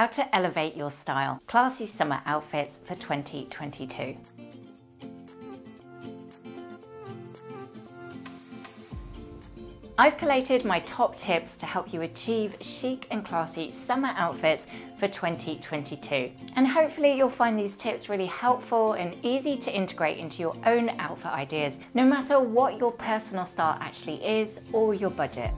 how to elevate your style. Classy summer outfits for 2022. I've collated my top tips to help you achieve chic and classy summer outfits for 2022. And hopefully you'll find these tips really helpful and easy to integrate into your own outfit ideas, no matter what your personal style actually is or your budget.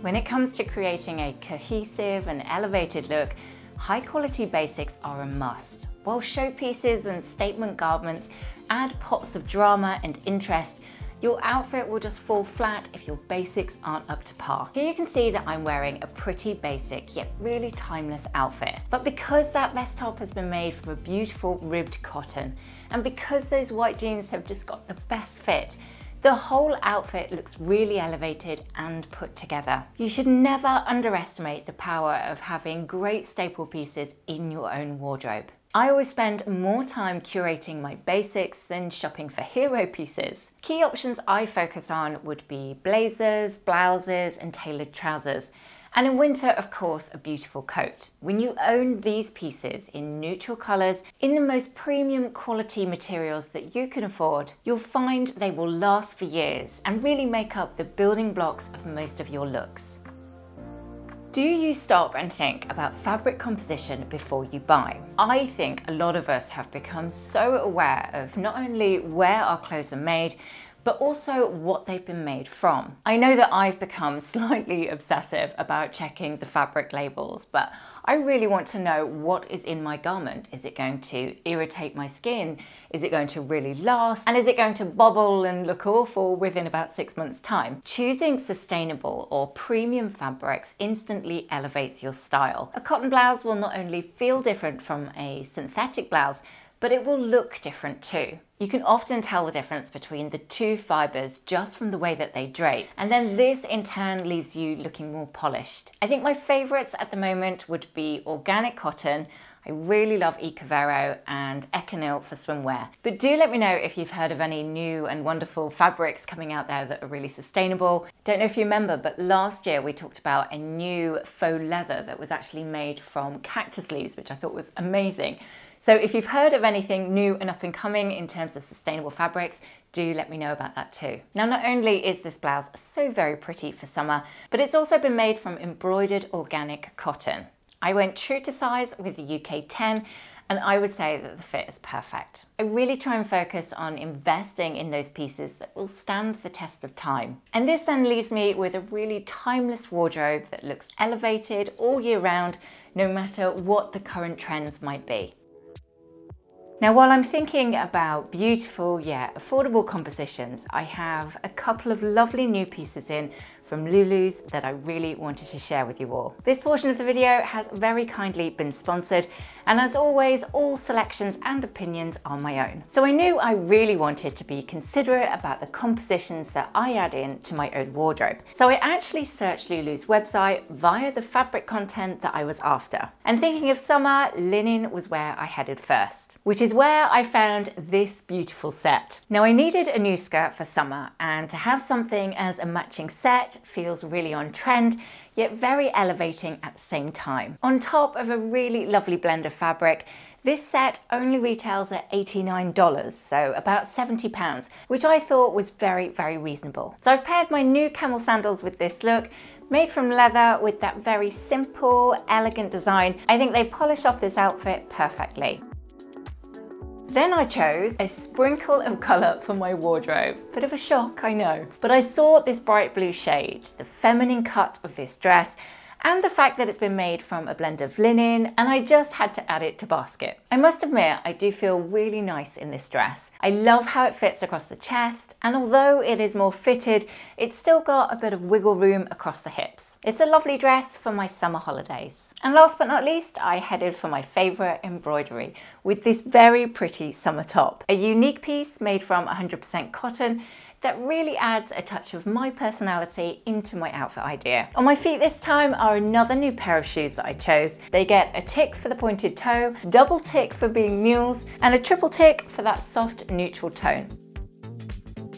When it comes to creating a cohesive and elevated look, high-quality basics are a must. While showpieces and statement garments add pops of drama and interest, your outfit will just fall flat if your basics aren't up to par. Here you can see that I'm wearing a pretty basic yet really timeless outfit. But because that vest top has been made from a beautiful ribbed cotton, and because those white jeans have just got the best fit, the whole outfit looks really elevated and put together. You should never underestimate the power of having great staple pieces in your own wardrobe. I always spend more time curating my basics than shopping for hero pieces. Key options I focus on would be blazers, blouses, and tailored trousers. And in winter, of course, a beautiful coat. When you own these pieces in neutral colors, in the most premium quality materials that you can afford, you'll find they will last for years and really make up the building blocks of most of your looks. Do you stop and think about fabric composition before you buy? I think a lot of us have become so aware of not only where our clothes are made, but also what they've been made from. I know that I've become slightly obsessive about checking the fabric labels, but I really want to know what is in my garment. Is it going to irritate my skin? Is it going to really last? And is it going to bobble and look awful within about 6 months' time? Choosing sustainable or premium fabrics instantly elevates your style. A cotton blouse will not only feel different from a synthetic blouse, but it will look different too. You can often tell the difference between the two fibers just from the way that they drape, and then this in turn leaves you looking more polished. I think my favorites at the moment would be organic cotton. I really love Ecovero and Econil for swimwear. But do let me know if you've heard of any new and wonderful fabrics coming out there that are really sustainable. Don't know if you remember, but last year we talked about a new faux leather that was actually made from cactus leaves, which I thought was amazing. So if you've heard of anything new and up and coming in terms of sustainable fabrics, do let me know about that too. Now, not only is this blouse so very pretty for summer, but it's also been made from embroidered organic cotton. I went true to size with the UK 10, and I would say that the fit is perfect. I really try and focus on investing in those pieces that will stand the test of time. And this then leaves me with a really timeless wardrobe that looks elevated all year round, no matter what the current trends might be. Now, while I'm thinking about beautiful yet affordable compositions, I have a couple of lovely new pieces in from Lulu's that I really wanted to share with you all. This portion of the video has very kindly been sponsored, and as always, all selections and opinions are my own. So I knew I really wanted to be considerate about the compositions that I add in to my own wardrobe. So I actually searched Lulu's website via the fabric content that I was after. And thinking of summer, linen was where I headed first, which is where I found this beautiful set. Now, I needed a new skirt for summer, and to have something as a matching set feels really on trend, yet very elevating at the same time. On top of a really lovely blend of fabric, this set only retails at $89, so about £70, which I thought was very, very reasonable. So I've paired my new camel sandals with this look, made from leather with that very simple, elegant design. I think they polish off this outfit perfectly. Then I chose a sprinkle of colour for my wardrobe. Bit of a shock, I know. But I saw this bright blue shade, the feminine cut of this dress, and the fact that it's been made from a blend of linen, and I just had to add it to basket. I must admit, I do feel really nice in this dress. I love how it fits across the chest, and although it is more fitted, it's still got a bit of wiggle room across the hips. It's a lovely dress for my summer holidays. And last but not least, I headed for my favourite embroidery with this very pretty summer top. A unique piece made from 100% cotton that really adds a touch of my personality into my outfit idea. On my feet this time are another new pair of shoes that I chose. They get a tick for the pointed toe, double tick for being mules, and a triple tick for that soft neutral tone.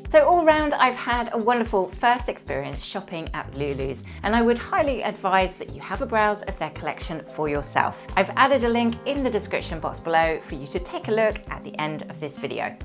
So all round, I've had a wonderful first experience shopping at Lulu's, and I would highly advise that you have a browse of their collection for yourself. I've added a link in the description box below for you to take a look at the end of this video.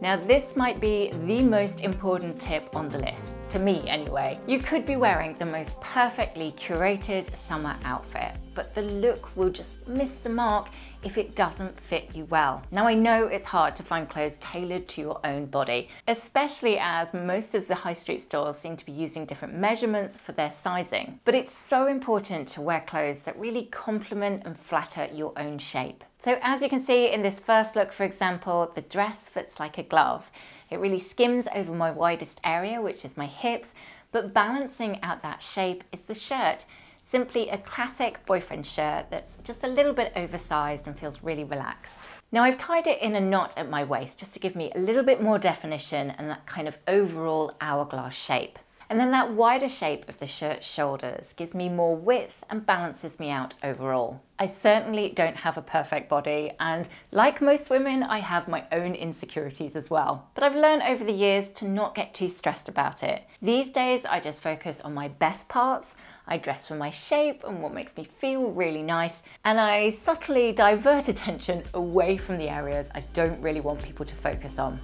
Now this might be the most important tip on the list, to me anyway. You could be wearing the most perfectly curated summer outfit, but the look will just miss the mark if it doesn't fit you well. Now I know it's hard to find clothes tailored to your own body, especially as most of the high street stores seem to be using different measurements for their sizing. But it's so important to wear clothes that really complement and flatter your own shape. So as you can see in this first look, for example, the dress fits like a glove. It really skims over my widest area, which is my hips, but balancing out that shape is the shirt. Simply a classic boyfriend shirt that's just a little bit oversized and feels really relaxed. Now I've tied it in a knot at my waist just to give me a little bit more definition and that kind of overall hourglass shape. And then that wider shape of the shirt's shoulders gives me more width and balances me out overall. I certainly don't have a perfect body, and like most women, I have my own insecurities as well. But I've learned over the years to not get too stressed about it. These days, I just focus on my best parts. I dress for my shape and what makes me feel really nice, and I subtly divert attention away from the areas I don't really want people to focus on.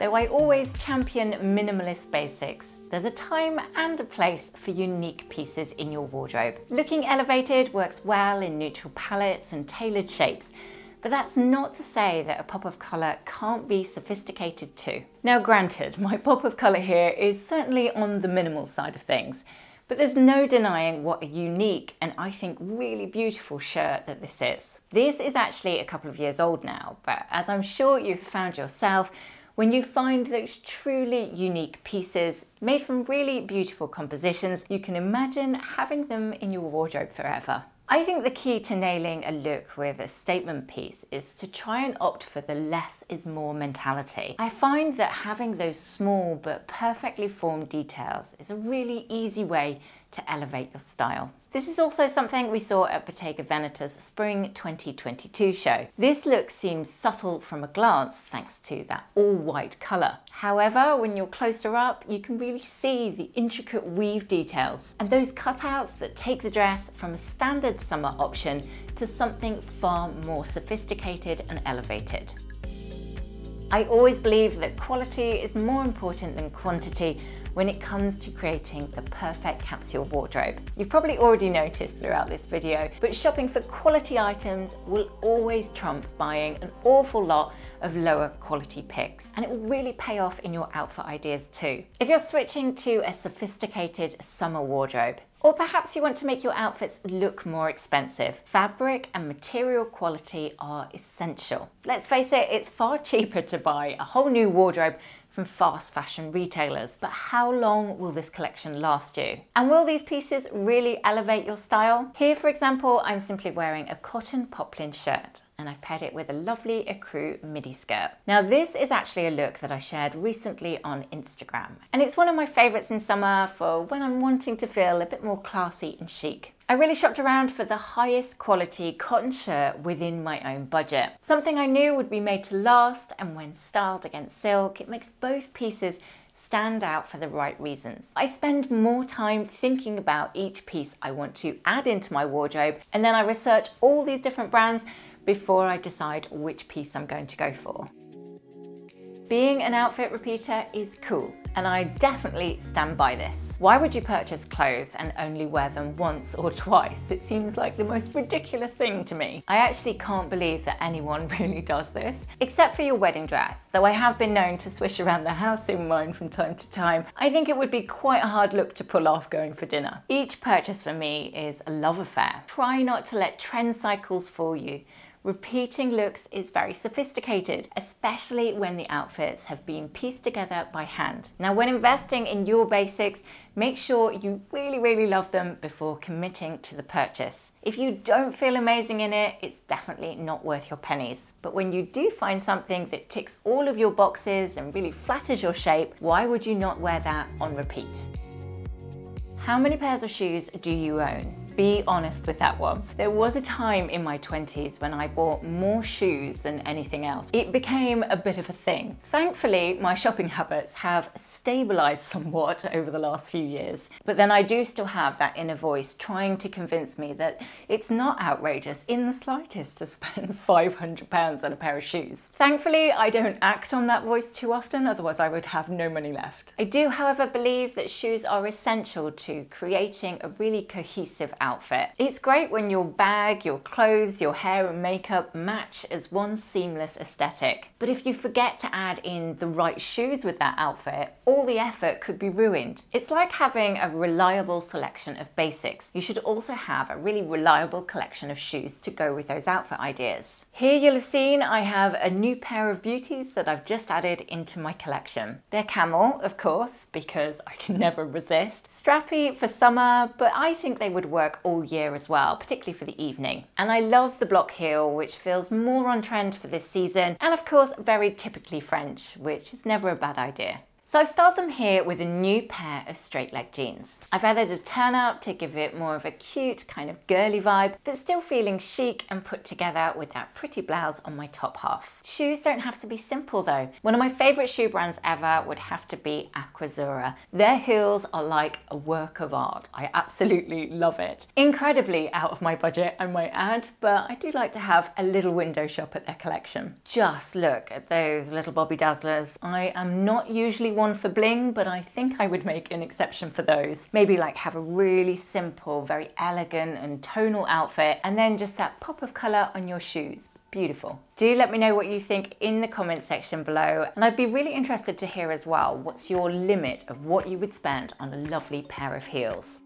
Though I always champion minimalist basics, there's a time and a place for unique pieces in your wardrobe. Looking elevated works well in neutral palettes and tailored shapes, but that's not to say that a pop of colour can't be sophisticated too. Now granted, my pop of colour here is certainly on the minimal side of things, but there's no denying what a unique and I think really beautiful shirt that this is. This is actually a couple of years old now, but as I'm sure you've found yourself, when you find those truly unique pieces made from really beautiful compositions, you can imagine having them in your wardrobe forever. I think the key to nailing a look with a statement piece is to try and opt for the less is more mentality. I find that having those small but perfectly formed details is a really easy way to elevate your style. This is also something we saw at Bottega Veneta's Spring 2022 show. This look seems subtle from a glance thanks to that all-white colour. However, when you're closer up, you can really see the intricate weave details and those cutouts that take the dress from a standard summer option to something far more sophisticated and elevated. I always believe that quality is more important than quantity when it comes to creating the perfect capsule wardrobe. You've probably already noticed throughout this video, but shopping for quality items will always trump buying an awful lot of lower quality picks, and it will really pay off in your outfit ideas too. If you're switching to a sophisticated summer wardrobe, or perhaps you want to make your outfits look more expensive, fabric and material quality are essential. Let's face it, it's far cheaper to buy a whole new wardrobe from fast fashion retailers. But how long will this collection last you? And will these pieces really elevate your style? Here, for example, I'm simply wearing a cotton poplin shirt, and I've paired it with a lovely ecru midi skirt. Now this is actually a look that I shared recently on Instagram, and it's one of my favorites in summer for when I'm wanting to feel a bit more classy and chic. I really shopped around for the highest quality cotton shirt within my own budget. Something I knew would be made to last, and when styled against silk, it makes both pieces stand out for the right reasons. I spend more time thinking about each piece I want to add into my wardrobe, and then I research all these different brands before I decide which piece I'm going to go for. Being an outfit repeater is cool, and I definitely stand by this. Why would you purchase clothes and only wear them once or twice? It seems like the most ridiculous thing to me. I actually can't believe that anyone really does this, except for your wedding dress, though I have been known to swish around the house in mine from time to time. I think it would be quite a hard look to pull off going for dinner. Each purchase for me is a love affair. Try not to let trend cycles fool you. Repeating looks is very sophisticated, especially when the outfits have been pieced together by hand. Now, when investing in your basics, make sure you really love them before committing to the purchase. If you don't feel amazing in it, it's definitely not worth your pennies. But when you do find something that ticks all of your boxes and really flatters your shape, why would you not wear that on repeat? How many pairs of shoes do you own? be honest with that one. There was a time in my 20s when I bought more shoes than anything else. It became a bit of a thing. Thankfully, my shopping habits have stabilized somewhat over the last few years, but then I do still have that inner voice trying to convince me that it's not outrageous in the slightest to spend £500 on a pair of shoes. Thankfully, I don't act on that voice too often, otherwise I would have no money left. I do, however, believe that shoes are essential to creating a really cohesive outfit. It's great when your bag, your clothes, your hair and makeup match as one seamless aesthetic. But if you forget to add in the right shoes with that outfit, all the effort could be ruined. It's like having a reliable selection of basics. You should also have a really reliable collection of shoes to go with those outfit ideas. Here you'll have seen I have a new pair of beauties that I've just added into my collection. They're camel, of course, because I can never resist. Strappy for summer, but I think they would work all year as well, particularly for the evening. And I love the block heel, which feels more on trend for this season, and of course very typically French, which is never a bad idea. So I've styled them here with a new pair of straight leg jeans. I've added a turn up to give it more of a cute kind of girly vibe, but still feeling chic and put together with that pretty blouse on my top half. Shoes don't have to be simple though. One of my favorite shoe brands ever would have to be Aquazura. Their heels are like a work of art. I absolutely love it. Incredibly out of my budget, I might add, but I do like to have a little window shop at their collection. Just look at those little Bobby Dazzlers. I am not usually one for bling, but I think I would make an exception for those. Maybe like have a really simple, very elegant and tonal outfit, and then just that pop of color on your shoes. Beautiful. Do let me know what you think in the comment section below, and I'd be really interested to hear as well, what's your limit of what you would spend on a lovely pair of heels?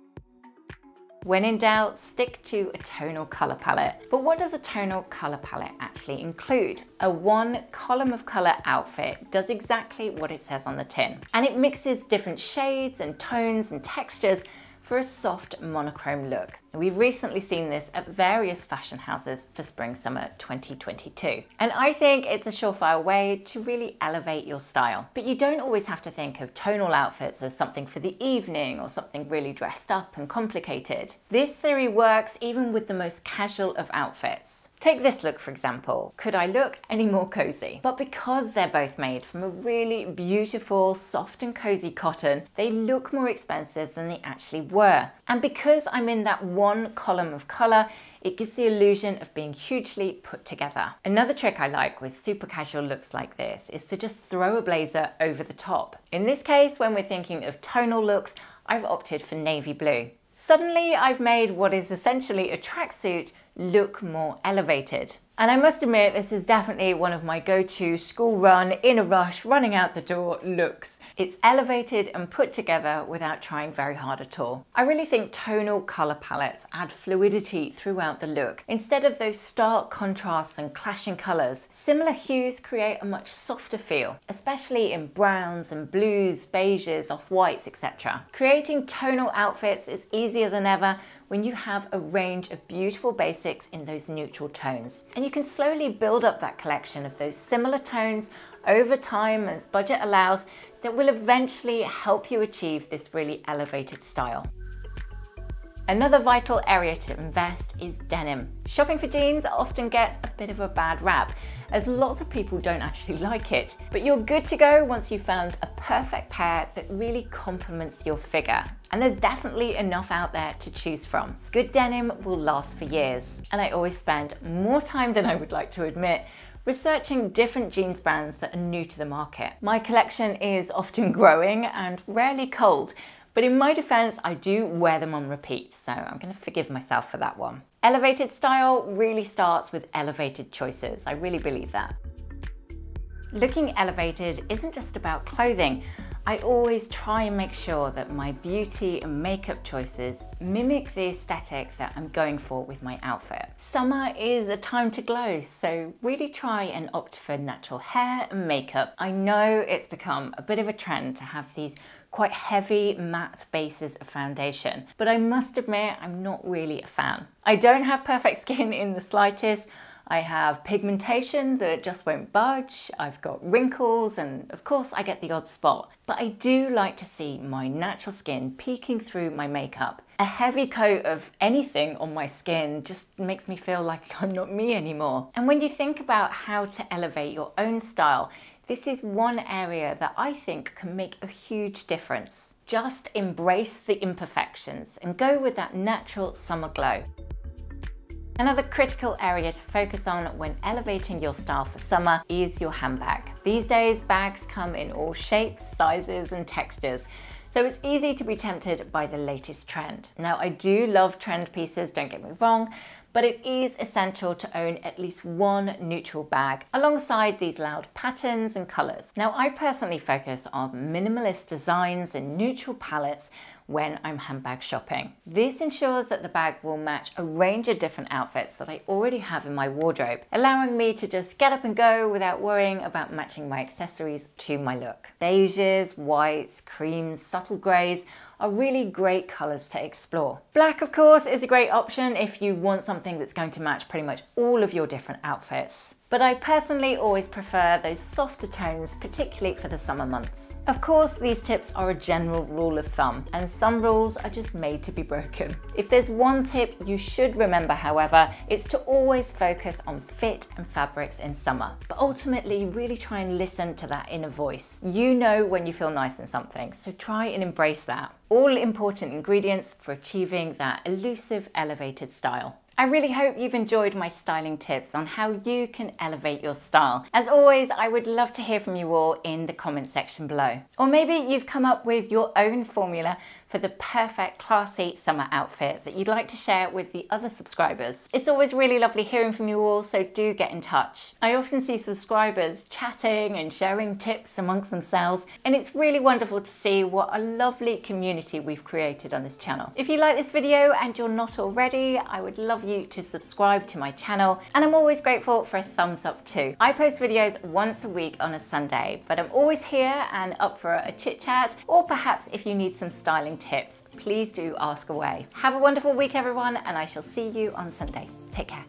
When in doubt, stick to a tonal color palette. But what does a tonal color palette actually include? A one column of color outfit does exactly what it says on the tin, and it mixes different shades and tones and textures for a soft monochrome look. We've recently seen this at various fashion houses for spring summer 2022. And I think it's a surefire way to really elevate your style. But you don't always have to think of tonal outfits as something for the evening or something really dressed up and complicated. This theory works even with the most casual of outfits. Take this look, for example. Could I look any more cozy? But because they're both made from a really beautiful, soft and cozy cotton, they look more expensive than they actually were. And because I'm in that one column of color, it gives the illusion of being hugely put together. Another trick I like with super casual looks like this is to just throw a blazer over the top. In this case, when we're thinking of tonal looks, I've opted for navy blue. Suddenly, I've made what is essentially a tracksuit look more elevated. And I must admit, this is definitely one of my go-to school run, in a rush, running out the door looks. It's elevated and put together without trying very hard at all. I really think tonal color palettes add fluidity throughout the look. Instead of those stark contrasts and clashing colors, similar hues create a much softer feel, especially in browns and blues, beiges, off-whites, etc. Creating tonal outfits is easier than ever when you have a range of beautiful basics in those neutral tones. And you can slowly build up that collection of those similar tones over time as budget allows, that will eventually help you achieve this really elevated style. Another vital area to invest is denim. Shopping for jeans often gets a bit of a bad rap, as lots of people don't actually like it. But you're good to go once you've found a perfect pair that really complements your figure. And there's definitely enough out there to choose from. Good denim will last for years. And I always spend more time than I would like to admit researching different jeans brands that are new to the market. My collection is often growing and rarely cold, but in my defense, I do wear them on repeat, so I'm gonna forgive myself for that one. Elevated style really starts with elevated choices. I really believe that. Looking elevated isn't just about clothing. I always try and make sure that my beauty and makeup choices mimic the aesthetic that I'm going for with my outfit. Summer is a time to glow, so really try and opt for natural hair and makeup. I know it's become a bit of a trend to have these quite heavy matte bases of foundation, but I must admit I'm not really a fan. I don't have perfect skin in the slightest. I have pigmentation that just won't budge, I've got wrinkles, and of course I get the odd spot. But I do like to see my natural skin peeking through my makeup. A heavy coat of anything on my skin just makes me feel like I'm not me anymore. And when you think about how to elevate your own style, this is one area that I think can make a huge difference. Just embrace the imperfections and go with that natural summer glow. Another critical area to focus on when elevating your style for summer is your handbag. These days, bags come in all shapes, sizes, and textures, so it's easy to be tempted by the latest trend. Now, I do love trend pieces, don't get me wrong, but it is essential to own at least one neutral bag alongside these loud patterns and colors. Now, I personally focus on minimalist designs and neutral palettes when I'm handbag shopping. This ensures that the bag will match a range of different outfits that I already have in my wardrobe, allowing me to just get up and go without worrying about matching my accessories to my look. Beiges, whites, creams, subtle greys are really great colors to explore. Black, of course, is a great option if you want something that's going to match pretty much all of your different outfits. But I personally always prefer those softer tones, particularly for the summer months. Of course, these tips are a general rule of thumb, and some rules are just made to be broken. If there's one tip you should remember, however, it's to always focus on fit and fabrics in summer. But ultimately, really try and listen to that inner voice. You know when you feel nice in something, so try and embrace that. All important ingredients for achieving that elusive, elevated style. I really hope you've enjoyed my styling tips on how you can elevate your style. As always, I would love to hear from you all in the comment section below. Or maybe you've come up with your own formula for the perfect classy summer outfit that you'd like to share with the other subscribers. It's always really lovely hearing from you all, so do get in touch. I often see subscribers chatting and sharing tips amongst themselves, and it's really wonderful to see what a lovely community we've created on this channel. If you like this video and you're not already, I would love you to subscribe to my channel, and I'm always grateful for a thumbs up too. I post videos once a week on a Sunday, but I'm always here and up for a chit chat, or perhaps if you need some styling tips, please do ask away. Have a wonderful week, everyone, and I shall see you on Sunday. Take care.